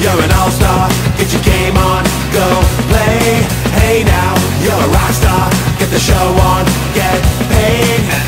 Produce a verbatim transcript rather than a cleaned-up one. You're an all-star, get your game on, go play. Hey now, you're a rock star, get the show on, get paid.